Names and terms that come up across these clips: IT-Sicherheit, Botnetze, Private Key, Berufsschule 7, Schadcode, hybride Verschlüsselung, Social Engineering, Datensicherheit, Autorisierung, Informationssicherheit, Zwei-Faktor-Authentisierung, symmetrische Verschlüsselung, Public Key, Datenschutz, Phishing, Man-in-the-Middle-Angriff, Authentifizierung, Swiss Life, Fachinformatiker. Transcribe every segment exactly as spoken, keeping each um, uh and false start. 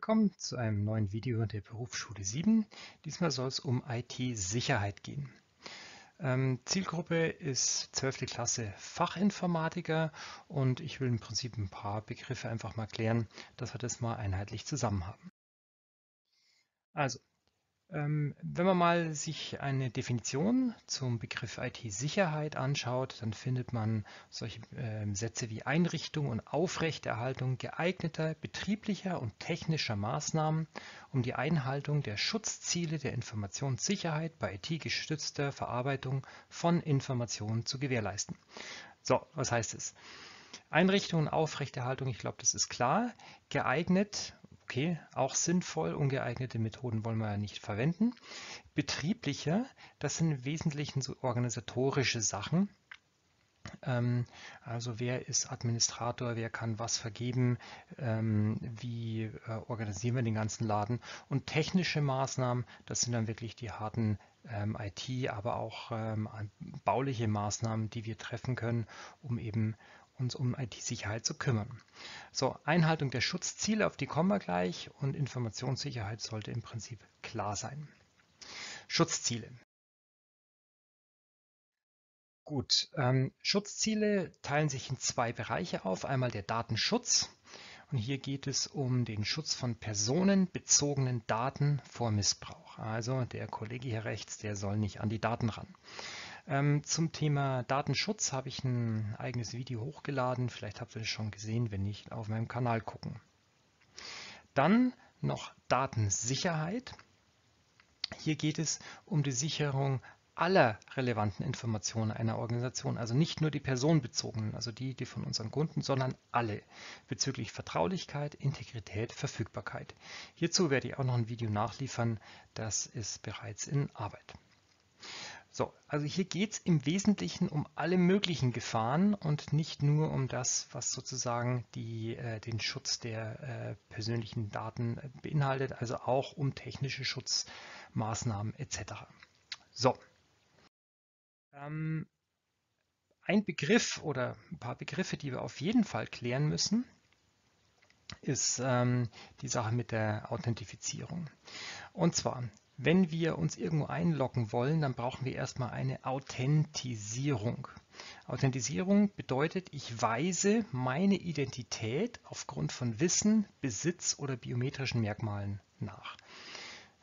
Willkommen zu einem neuen Video der Berufsschule sieben. Diesmal soll es um I T-Sicherheit gehen. Zielgruppe ist zwölfte Klasse Fachinformatiker und ich will im Prinzip ein paar Begriffe einfach mal klären, dass wir das mal einheitlich zusammen haben. Also, wenn man mal sich eine Definition zum Begriff I T-Sicherheit anschaut, dann findet man solche äh, Sätze wie Einrichtung und Aufrechterhaltung geeigneter betrieblicher und technischer Maßnahmen, um die Einhaltung der Schutzziele der Informationssicherheit bei I T-gestützter Verarbeitung von Informationen zu gewährleisten. So, was heißt es? Einrichtung und Aufrechterhaltung, ich glaube, das ist klar. Geeignet, okay, auch sinnvoll, ungeeignete Methoden wollen wir ja nicht verwenden. Betriebliche, das sind im Wesentlichen so organisatorische Sachen. Ähm, also wer ist Administrator, wer kann was vergeben, ähm, wie äh, organisieren wir den ganzen Laden. Und technische Maßnahmen, das sind dann wirklich die harten ähm, I T, aber auch ähm, bauliche Maßnahmen, die wir treffen können, um eben uns um I T-Sicherheit zu kümmern. So, Einhaltung der Schutzziele, auf die kommen wir gleich, und Informationssicherheit sollte im Prinzip klar sein. Schutzziele. Gut, ähm, Schutzziele teilen sich in zwei Bereiche auf. Einmal der Datenschutz, und hier geht es um den Schutz von personenbezogenen Daten vor Missbrauch. Also der Kollege hier rechts, der soll nicht an die Daten ran. Zum Thema Datenschutz habe ich ein eigenes Video hochgeladen. Vielleicht habt ihr es schon gesehen, wenn nicht, auf meinem Kanal gucken. Dann noch Datensicherheit. Hier geht es um die Sicherung aller relevanten Informationen einer Organisation, also nicht nur die personenbezogenen, also die, die von unseren Kunden, sondern alle bezüglich Vertraulichkeit, Integrität, Verfügbarkeit. Hierzu werde ich auch noch ein Video nachliefern, das ist bereits in Arbeit. So, also hier geht es im Wesentlichen um alle möglichen Gefahren und nicht nur um das, was sozusagen die, äh, den Schutz der äh, persönlichen Daten äh, beinhaltet, also auch um technische Schutzmaßnahmen et cetera. So, ähm, ein Begriff oder ein paar Begriffe, die wir auf jeden Fall klären müssen, ist ähm, die Sache mit der Authentifizierung. Und zwar: Wenn wir uns irgendwo einloggen wollen, dann brauchen wir erstmal eine Authentisierung. Authentisierung bedeutet, ich weise meine Identität aufgrund von Wissen, Besitz oder biometrischen Merkmalen nach.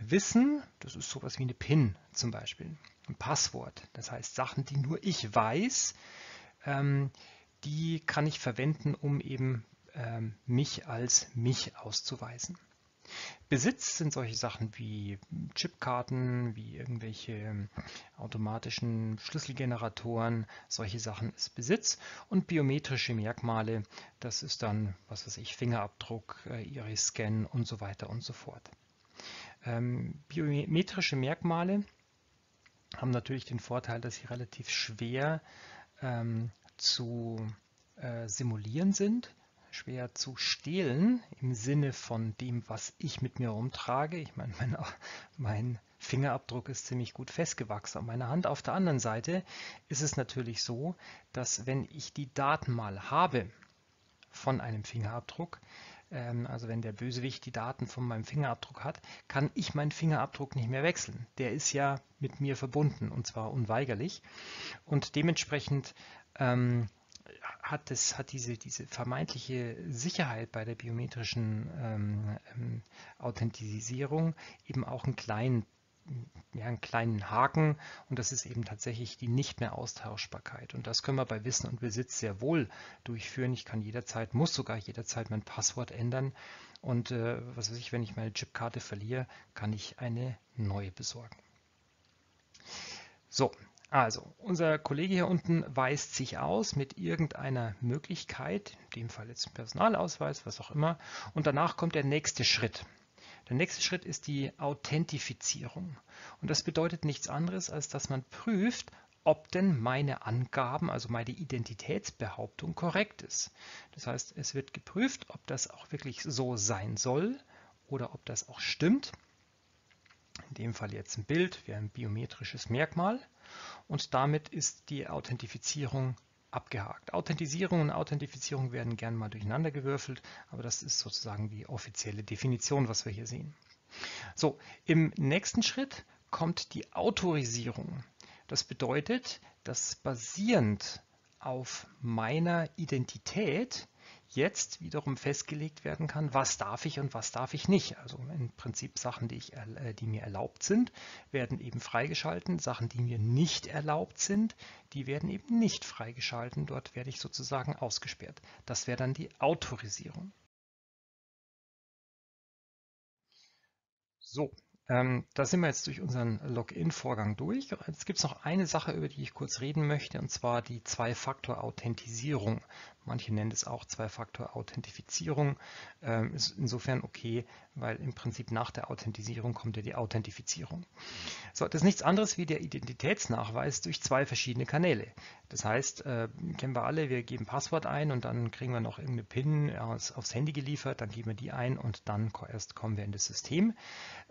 Wissen, das ist sowas wie eine PIN zum Beispiel, ein Passwort. Das heißt, Sachen, die nur ich weiß, ähm, die kann ich verwenden, um eben ähm, mich als mich auszuweisen. Besitz sind solche Sachen wie Chipkarten, wie irgendwelche automatischen Schlüsselgeneratoren, solche Sachen ist Besitz. Und biometrische Merkmale, das ist dann, was weiß ich, Fingerabdruck, Iris-Scan und so weiter und so fort. Ähm, biometrische Merkmale haben natürlich den Vorteil, dass sie relativ schwer ähm, zu äh, simulieren sind. Schwer zu stehlen im Sinne von dem, was ich mit mir rumtrage. Ich meine, mein, mein Fingerabdruck ist ziemlich gut festgewachsen an meiner Hand. Auf der anderen Seite ist es natürlich so, dass wenn ich die Daten mal habe von einem Fingerabdruck, ähm, also wenn der Bösewicht die Daten von meinem Fingerabdruck hat, kann ich meinen Fingerabdruck nicht mehr wechseln. Der ist ja mit mir verbunden, und zwar unweigerlich. Und dementsprechend ähm, hat, das, hat diese, diese vermeintliche Sicherheit bei der biometrischen ähm, ähm, Authentisierung eben auch einen kleinen, ja, einen kleinen Haken, und das ist eben tatsächlich die nicht mehr Austauschbarkeit. Und das können wir bei Wissen und Besitz sehr wohl durchführen. Ich kann jederzeit, muss sogar jederzeit mein Passwort ändern, und äh, was weiß ich, wenn ich meine Chipkarte verliere, kann ich eine neue besorgen. So. Also, unser Kollege hier unten weist sich aus mit irgendeiner Möglichkeit, in dem Fall jetzt Personalausweis, was auch immer, und danach kommt der nächste Schritt. Der nächste Schritt ist die Authentifizierung, und das bedeutet nichts anderes, als dass man prüft, ob denn meine Angaben, also meine Identitätsbehauptung, korrekt ist. Das heißt, es wird geprüft, ob das auch wirklich so sein soll oder ob das auch stimmt. In dem Fall jetzt ein Bild, wir haben ein biometrisches Merkmal, und damit ist die Authentifizierung abgehakt. Authentisierung und Authentifizierung werden gern mal durcheinander gewürfelt, aber das ist sozusagen die offizielle Definition, was wir hier sehen. So, im nächsten Schritt kommt die Autorisierung. Das bedeutet, dass basierend auf meiner Identität jetzt wiederum festgelegt werden kann, was darf ich und was darf ich nicht. Also im Prinzip Sachen, die, ich, die mir erlaubt sind, werden eben freigeschalten. Sachen, die mir nicht erlaubt sind, die werden eben nicht freigeschalten. Dort werde ich sozusagen ausgesperrt. Das wäre dann die Autorisierung. So, ähm, da sind wir jetzt durch unseren Login-Vorgang durch. Jetzt gibt es noch eine Sache, über die ich kurz reden möchte, und zwar die Zwei-Faktor-Authentisierung. Manche nennen es auch Zwei-Faktor-Authentifizierung. Ähm, ist insofern okay, weil im Prinzip nach der Authentisierung kommt ja die Authentifizierung. So, das ist nichts anderes wie der Identitätsnachweis durch zwei verschiedene Kanäle. Das heißt, äh, kennen wir alle, wir geben Passwort ein und dann kriegen wir noch irgendeine PIN aus, aufs Handy geliefert, dann geben wir die ein und dann erst kommen wir in das System.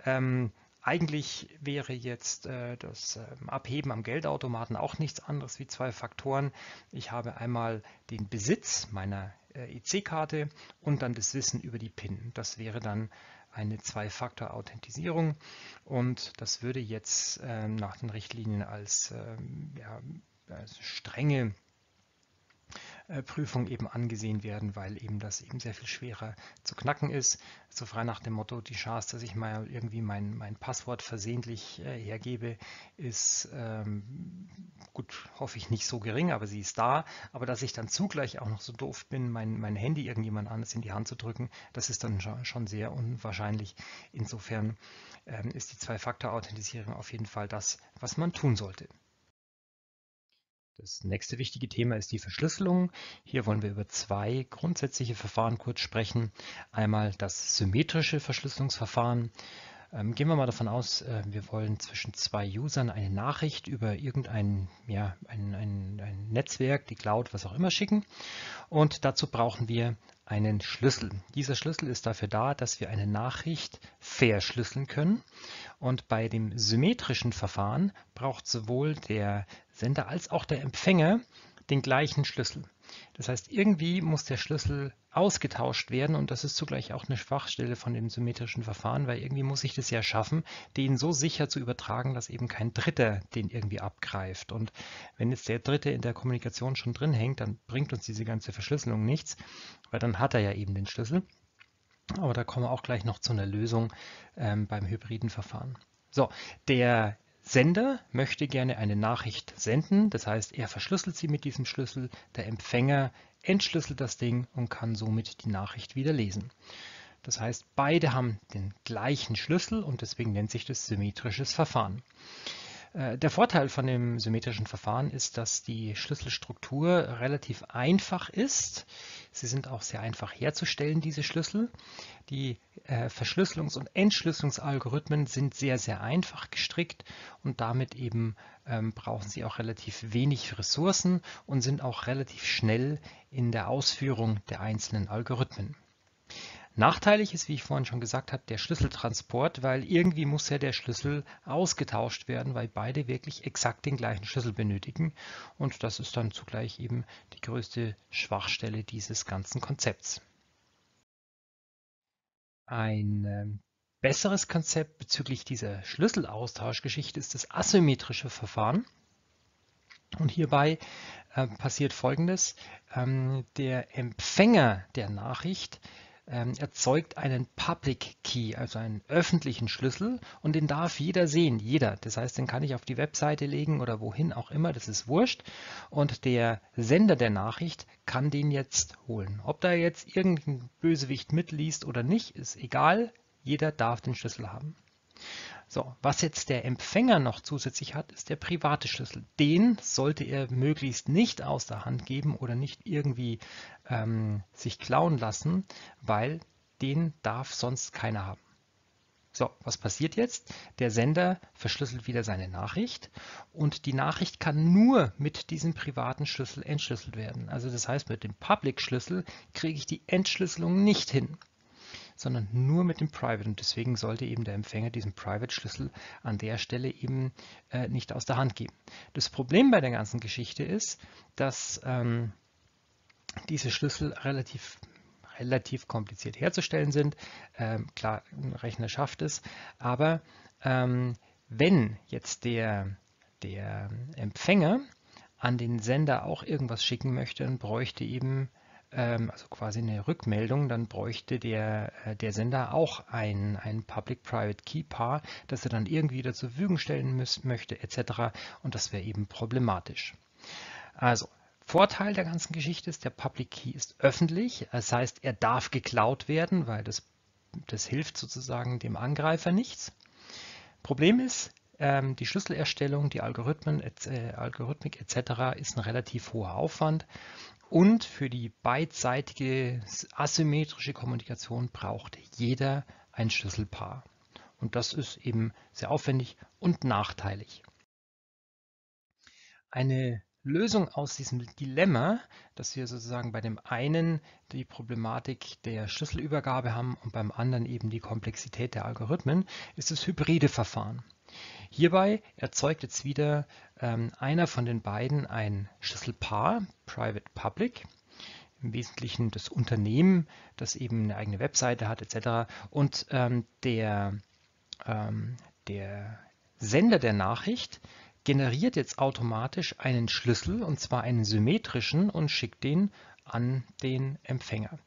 Ähm, Eigentlich wäre jetzt äh, das äh, Abheben am Geldautomaten auch nichts anderes wie zwei Faktoren. Ich habe einmal den Besitz meiner äh, E C-Karte und dann das Wissen über die PIN. Das wäre dann eine Zwei-Faktor-Authentisierung und das würde jetzt äh, nach den Richtlinien als, äh, ja, als strenge Prüfung eben angesehen werden, weil eben das eben sehr viel schwerer zu knacken ist. So frei nach dem Motto, die Chance, dass ich mal irgendwie mein, mein Passwort versehentlich äh, hergebe, ist ähm, gut, hoffe ich nicht so gering, aber sie ist da. Aber dass ich dann zugleich auch noch so doof bin, mein, mein Handy irgendjemand anders in die Hand zu drücken, das ist dann schon sehr unwahrscheinlich. Insofern ähm, ist die Zwei-Faktor-Authentisierung auf jeden Fall das, was man tun sollte. Das nächste wichtige Thema ist die Verschlüsselung. Hier wollen wir über zwei grundsätzliche Verfahren kurz sprechen. Einmal das symmetrische Verschlüsselungsverfahren. Ähm, gehen wir mal davon aus, äh, wir wollen zwischen zwei Usern eine Nachricht über irgendein ja, ein, ein, ein Netzwerk, die Cloud, was auch immer schicken. Und dazu brauchen wir einen Schlüssel. Dieser Schlüssel ist dafür da, dass wir eine Nachricht verschlüsseln können. Und bei dem symmetrischen Verfahren braucht sowohl der Sender als auch der Empfänger den gleichen Schlüssel. Das heißt, irgendwie muss der Schlüssel ausgetauscht werden und das ist zugleich auch eine Schwachstelle von dem symmetrischen Verfahren, weil irgendwie muss ich das ja schaffen, den so sicher zu übertragen, dass eben kein Dritter den irgendwie abgreift. Und wenn jetzt der Dritte in der Kommunikation schon drin hängt, dann bringt uns diese ganze Verschlüsselung nichts, weil dann hat er ja eben den Schlüssel. Aber da kommen wir auch gleich noch zu einer Lösung ähm, beim hybriden Verfahren. So, der Sender möchte gerne eine Nachricht senden, das heißt, er verschlüsselt sie mit diesem Schlüssel, der Empfänger entschlüsselt das Ding und kann somit die Nachricht wieder lesen. Das heißt, beide haben den gleichen Schlüssel und deswegen nennt sich das symmetrisches Verfahren. Der Vorteil von dem symmetrischen Verfahren ist, dass die Schlüsselstruktur relativ einfach ist. Sie sind auch sehr einfach herzustellen, diese Schlüssel. Die äh, Verschlüsselungs- und Entschlüsselungsalgorithmen sind sehr, sehr einfach gestrickt und damit eben ähm, brauchen sie auch relativ wenig Ressourcen und sind auch relativ schnell in der Ausführung der einzelnen Algorithmen. Nachteilig ist, wie ich vorhin schon gesagt habe, der Schlüsseltransport, weil irgendwie muss ja der Schlüssel ausgetauscht werden, weil beide wirklich exakt den gleichen Schlüssel benötigen. Und das ist dann zugleich eben die größte Schwachstelle dieses ganzen Konzepts. Ein besseres Konzept bezüglich dieser Schlüsselaustauschgeschichte ist das asymmetrische Verfahren. Und hierbei äh, passiert Folgendes. Ähm, der Empfänger der Nachricht erzeugt einen Public Key, also einen öffentlichen Schlüssel und den darf jeder sehen, jeder. Das heißt, den kann ich auf die Webseite legen oder wohin auch immer, das ist wurscht. Und der Sender der Nachricht kann den jetzt holen. Ob da jetzt irgendein Bösewicht mitliest oder nicht, ist egal, jeder darf den Schlüssel haben. So, was jetzt der Empfänger noch zusätzlich hat, ist der private Schlüssel. Den sollte er möglichst nicht aus der Hand geben oder nicht irgendwie ähm, sich klauen lassen, weil den darf sonst keiner haben. So, was passiert jetzt? Der Sender verschlüsselt wieder seine Nachricht und die Nachricht kann nur mit diesem privaten Schlüssel entschlüsselt werden. Also das heißt, mit dem Public-Schlüssel kriege ich die Entschlüsselung nicht hin. sondern nur mit dem Private. Und deswegen sollte eben der Empfänger diesen Private-Schlüssel an der Stelle eben äh, nicht aus der Hand geben. Das Problem bei der ganzen Geschichte ist, dass ähm, diese Schlüssel relativ relativ kompliziert herzustellen sind. Ähm, klar, ein Rechner schafft es, aber ähm, wenn jetzt der, der Empfänger an den Sender auch irgendwas schicken möchte, dann bräuchte eben, ähm, also quasi eine Rückmeldung, dann bräuchte der, äh, der Sender auch ein, ein Public-Private-Key-Paar, das er dann irgendwie dazu zur Verfügung stellen müß, möchte et cetera. Und das wäre eben problematisch. Also, Vorteil der ganzen Geschichte ist, der Public Key ist öffentlich, das heißt, er darf geklaut werden, weil das, das hilft sozusagen dem Angreifer nichts. Problem ist, ähm, die Schlüsselerstellung, die Algorithmen, äh, Algorithmik et cetera ist ein relativ hoher Aufwand und für die beidseitige asymmetrische Kommunikation braucht jeder ein Schlüsselpaar. Und das ist eben sehr aufwendig und nachteilig. Eine Lösung aus diesem Dilemma, dass wir sozusagen bei dem einen die Problematik der Schlüsselübergabe haben und beim anderen eben die Komplexität der Algorithmen, ist das hybride Verfahren. Hierbei erzeugt jetzt wieder ähm, einer von den beiden ein Schlüsselpaar, Private-Public, im Wesentlichen das Unternehmen, das eben eine eigene Webseite hat et cetera. Und ähm, der, ähm, der Sender der Nachricht generiert jetzt automatisch einen Schlüssel, und zwar einen symmetrischen, und schickt den an den Empfänger.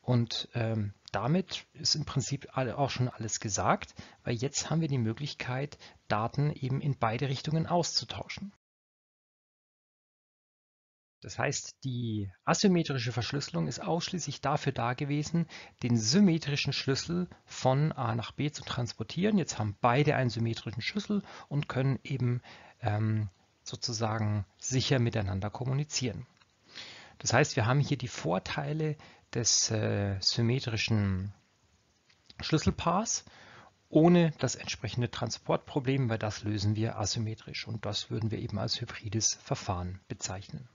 Und ähm, damit ist im Prinzip alle, auch schon alles gesagt, weil jetzt haben wir die Möglichkeit, Daten eben in beide Richtungen auszutauschen. Das heißt, die asymmetrische Verschlüsselung ist ausschließlich dafür da gewesen, den symmetrischen Schlüssel von A nach B zu transportieren. Jetzt haben beide einen symmetrischen Schlüssel und können eben ähm, sozusagen sicher miteinander kommunizieren. Das heißt, wir haben hier die Vorteile des äh, symmetrischen Schlüsselpaars ohne das entsprechende Transportproblem, weil das lösen wir asymmetrisch. Und das würden wir eben als hybrides Verfahren bezeichnen.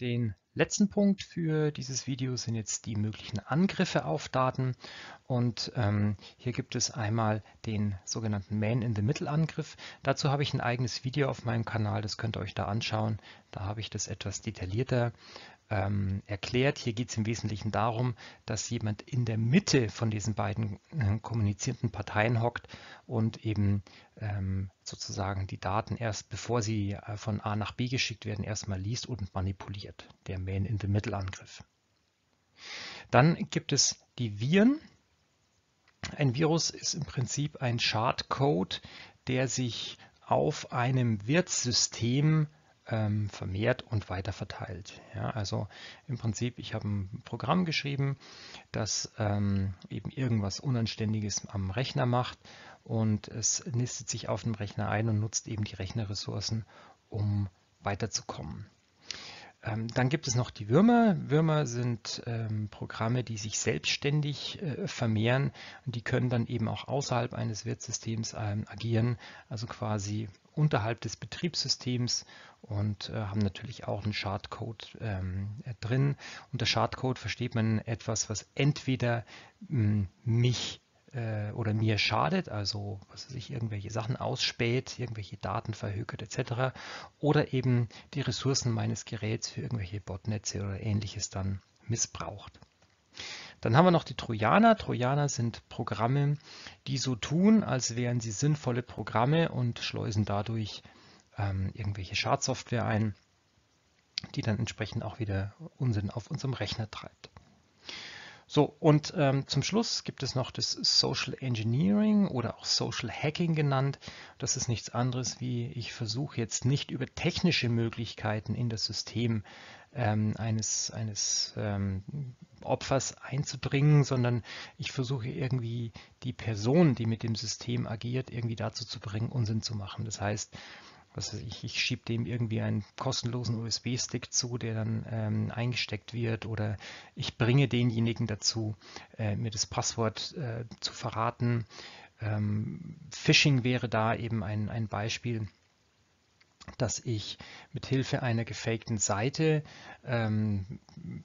Den letzten Punkt für dieses Video sind jetzt die möglichen Angriffe auf Daten. Und ähm, hier gibt es einmal den sogenannten Man-in-the-Middle-Angriff. Dazu habe ich ein eigenes Video auf meinem Kanal, das könnt ihr euch da anschauen. Da habe ich das etwas detaillierter ähm, erklärt. Hier geht es im Wesentlichen darum, dass jemand in der Mitte von diesen beiden äh, kommunizierenden Parteien hockt und eben ähm, sozusagen die Daten erst, bevor sie äh, von A nach B geschickt werden, erstmal liest und manipuliert. Der Man-in-the-Middle-Angriff. Dann gibt es die Viren. Ein Virus ist im Prinzip ein Schadcode, der sich auf einem Wirtssystem ähm, vermehrt und weiterverteilt. Ja, also im Prinzip, ich habe ein Programm geschrieben, das ähm, eben irgendwas Unanständiges am Rechner macht und es nistet sich auf dem Rechner ein und nutzt eben die Rechnerressourcen, um weiterzukommen. Dann gibt es noch die Würmer. Würmer sind ähm, Programme, die sich selbstständig äh, vermehren und die können dann eben auch außerhalb eines Wirtsystems ähm, agieren, also quasi unterhalb des Betriebssystems und äh, haben natürlich auch einen Schadcode ähm, drin. Unter Schadcode versteht man etwas, was entweder mh, mich äh, oder mir schadet, also was weiß ich, irgendwelche Sachen ausspäht, irgendwelche Daten verhökert et cetera. Oder eben die Ressourcen meines Geräts für irgendwelche Botnetze oder ähnliches dann missbraucht. Dann haben wir noch die Trojaner. Trojaner sind Programme, die so tun, als wären sie sinnvolle Programme und schleusen dadurch ähm, irgendwelche Schadsoftware ein, die dann entsprechend auch wieder Unsinn auf unserem Rechner treibt. So, und ähm, zum Schluss gibt es noch das Social Engineering oder auch Social Hacking genannt. Das ist nichts anderes, wie ich versuche jetzt nicht über technische Möglichkeiten in das System ähm, eines, eines ähm, Opfers einzudringen, sondern ich versuche irgendwie die Person, die mit dem System agiert, irgendwie dazu zu bringen, Unsinn zu machen. Das heißt, was weiß ich, ich schiebe dem irgendwie einen kostenlosen U S B-Stick zu, der dann ähm, eingesteckt wird, oder ich bringe denjenigen dazu, äh, mir das Passwort äh, zu verraten. Ähm, Phishing wäre da eben ein, ein Beispiel. dass ich mit Hilfe einer gefakten Seite ähm,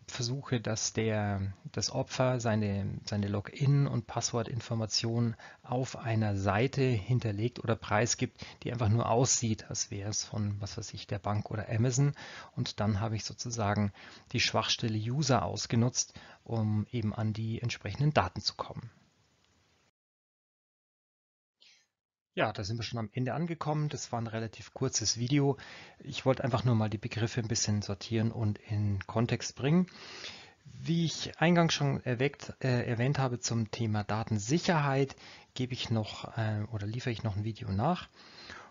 versuche, dass der, das Opfer seine, seine Login- und Passwortinformationen auf einer Seite hinterlegt oder preisgibt, die einfach nur aussieht, als wäre es von, was weiß ich, der Bank oder Amazon. Und dann habe ich sozusagen die Schwachstelle User ausgenutzt, um eben an die entsprechenden Daten zu kommen. Ja, da sind wir schon am Ende angekommen. Das war ein relativ kurzes Video. Ich wollte einfach nur mal die Begriffe ein bisschen sortieren und in Kontext bringen. Wie ich eingangs schon erwähnt, äh, erwähnt habe zum Thema Datensicherheit, gebe ich noch äh, oder liefere ich noch ein Video nach.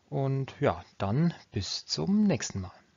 Und ja, dann bis zum nächsten Mal.